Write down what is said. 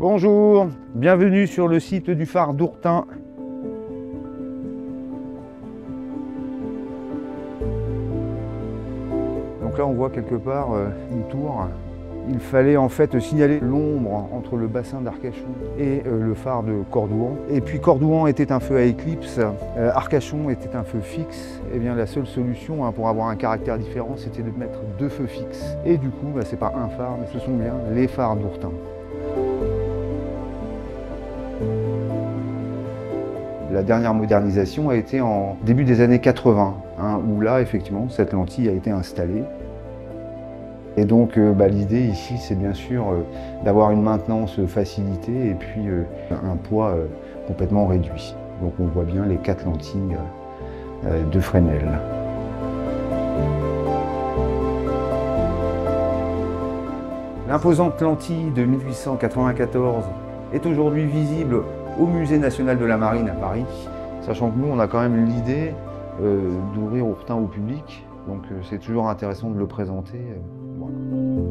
Bonjour, bienvenue sur le site du phare d'Ourtin. Donc là on voit quelque part une tour. Il fallait en fait signaler l'ombre entre le bassin d'Arcachon et le phare de Cordouan. Et puis Cordouan était un feu à éclipse, Arcachon était un feu fixe. Et bien la seule solution pour avoir un caractère différent, c'était de mettre deux feux fixes. Et du coup, c'est pas un phare, mais ce sont bien les phares d'Ourtin. La dernière modernisation a été en début des années 80, où là, effectivement, cette lentille a été installée. Et donc l'idée ici, c'est bien sûr d'avoir une maintenance facilitée et puis un poids complètement réduit. Donc on voit bien les quatre lentilles de Fresnel. L'imposante lentille de 1894 est aujourd'hui visible au Musée national de la marine à Paris, sachant que nous, on a quand même l'idée d'ouvrir Hourtin au public, donc c'est toujours intéressant de le présenter. Voilà.